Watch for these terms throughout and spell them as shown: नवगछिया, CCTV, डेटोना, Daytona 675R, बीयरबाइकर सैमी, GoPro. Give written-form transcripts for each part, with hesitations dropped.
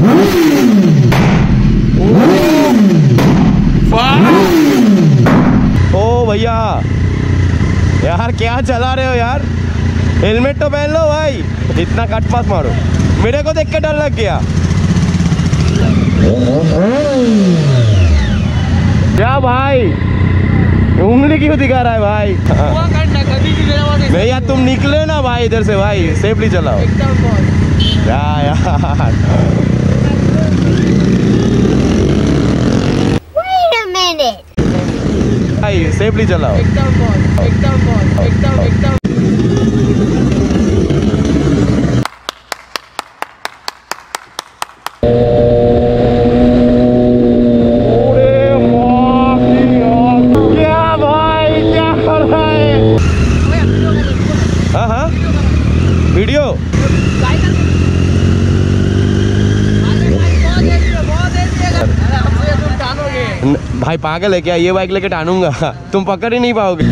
ओ भैया यार क्या चला रहे हो यार, हेलमेट तो पहन लो भाई, इतना कट पास मारो, मेरे को देख के डर लग गया। क्या भाई उंगली क्यों दिखा रहा है भाई? नहीं यार तुम निकले ना भाई इधर से भाई, सेफली चलाओ यार। भाई सेफली चलाओ। भाई पागल है क्या, ये बाइक लेके टानूंगा, तुम पकड़ ही नहीं पाओगे।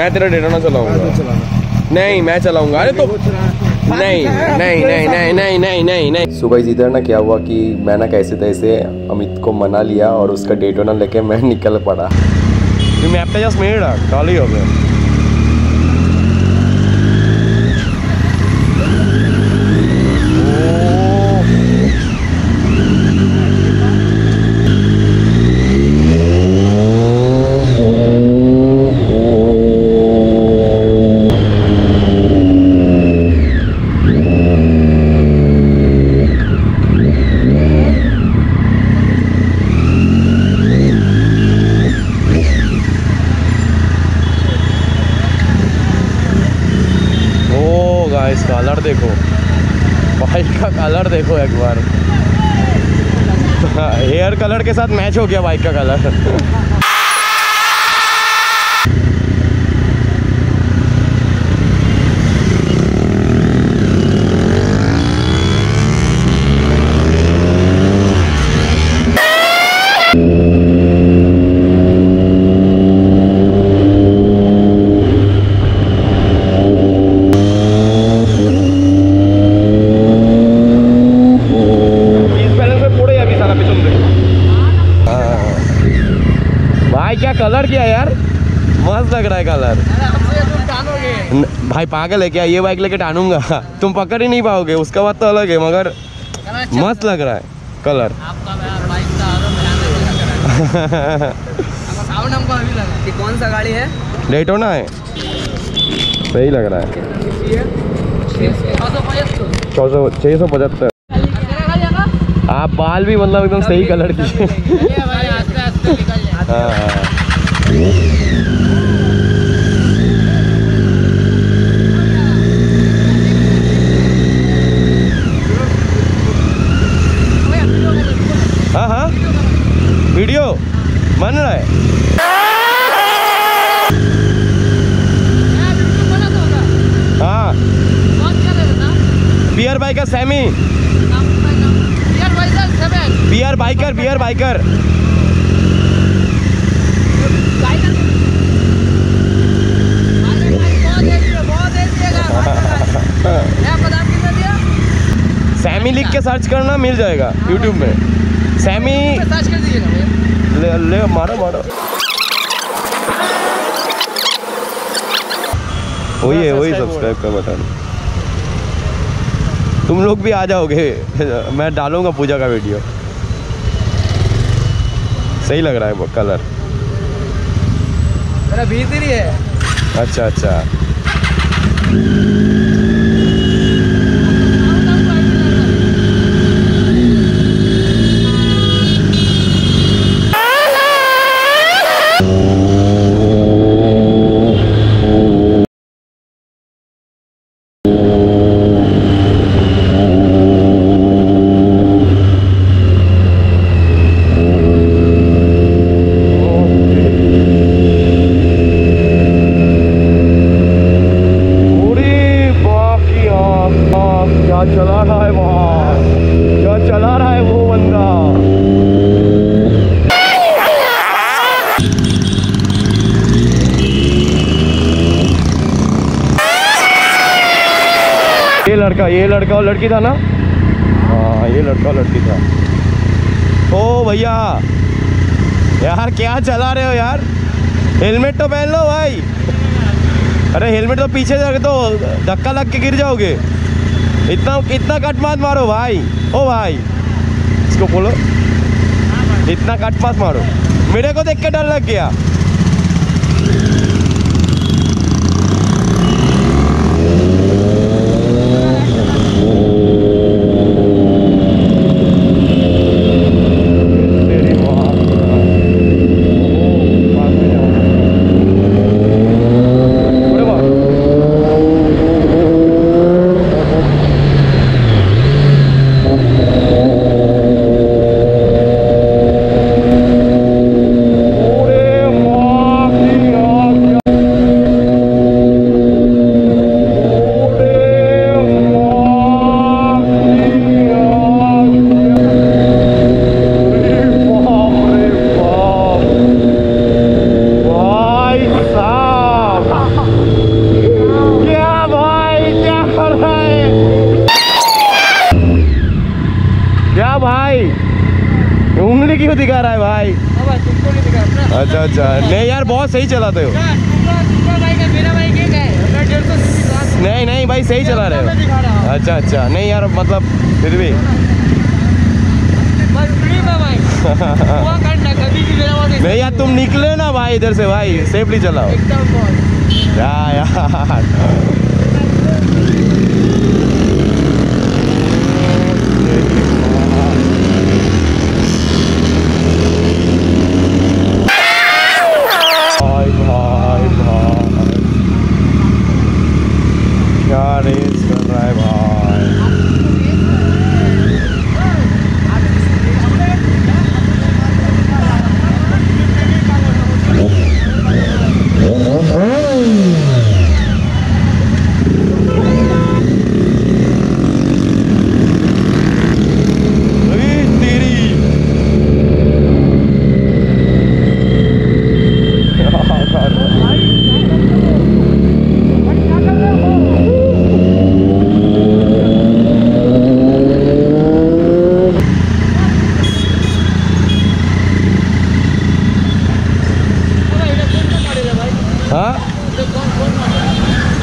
मैं तेरा डेटाना चलाऊंगा। नहीं मैं चलाऊंगा। अरे तो नहीं नहीं नहीं नहीं नहीं नहीं नहीं नहीं। सुबह इधर ना क्या हुआ कि मैं ना कैसे तैसे अमित को मना लिया और उसका डेटोना लेके मैं निकल पड़ा। मैं अपने जस्ट मेड खाली हो गया। कलर देखो बाइक का, कलर देखो एक बार। हेयर कलर के साथ मैच हो गया बाइक का कलर। कलर क्या यार, मस्त लग रहा है कलर। तुम भाई पागल है क्या, ये बाइक लेके टानूंगा, तुम पकड़ ही नहीं पाओगे। उसका बात तो अलग है मगर अच्छा मस्त लग रहा है कलर आपका बाइक का। कौन सा गाड़ी है? डेटोना है। सही लग रहा है। 675। आप बाल भी मतलब एकदम सही कलर की। हाँ हाँ वीडियो बन रहा है। हाँ बीयरबाइकर सैमी, बीयरबाइकर सैमी लिख के सर्च करना मिल जाएगा यूट्यूब में। सैमी सर्च कर दीजिएगा। ले मारो मारो, वही है वही सब्सक्राइब का बटन। तुम लोग भी आ जाओगे, मैं डालूंगा पूजा का वीडियो। सही लग रहा है वो कलर, मेरा भीतर ही है। अच्छा अच्छा, ये लड़का और लड़की था ना, हाँ ये लड़का और लड़की था। ओ भैया यार क्या चला रहे हो यार, हेलमेट तो पहन लो भाई। अरे हेलमेट तो पीछे जाके तो धक्का लग के गिर जाओगे, इतना इतना कट मत मारो भाई। ओ भाई इसको बोलो इतना कट मत मारो, मेरे को देख के डर लग गया। क्यों दिखा रहा है भाई? तुमको नहीं दिखा रहा। अच्छा अच्छा, नहीं यार बहुत सही चलाते हो। नहीं नहीं भाई सही चला रहे हो। अच्छा अच्छा, नहीं यार मतलब फिर भी नहीं यार तुम निकले ना भाई इधर से भाई, सेफली चलाओ यार।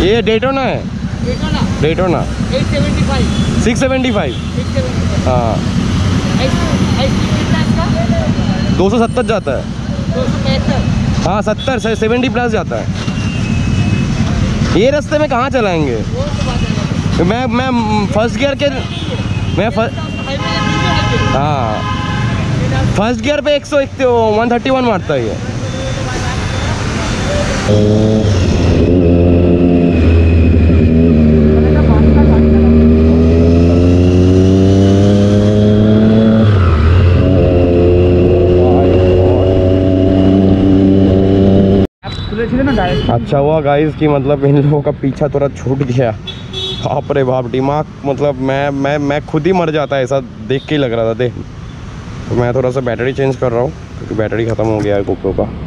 ये डेटोना है, डेटोना 675। हाँ 270 जाता है, 275 हाँ 70 से 70 प्लस जाता है। ये रास्ते में कहाँ चलाएंगे? मैं फर्स्ट गियर के मैं हाँ फर्स्ट गियर पे 131 मारता है ये। अच्छा हुआ गाइस कि मतलब इन लोगों का पीछा थोड़ा छूट गया। बाप रे बाप, दिमाग मतलब मैं खुद ही मर जाता, ऐसा देख के ही लग रहा था। देख तो मैं थोड़ा सा बैटरी चेंज कर रहा हूँ क्योंकि बैटरी ख़त्म हो गया है GoPro का।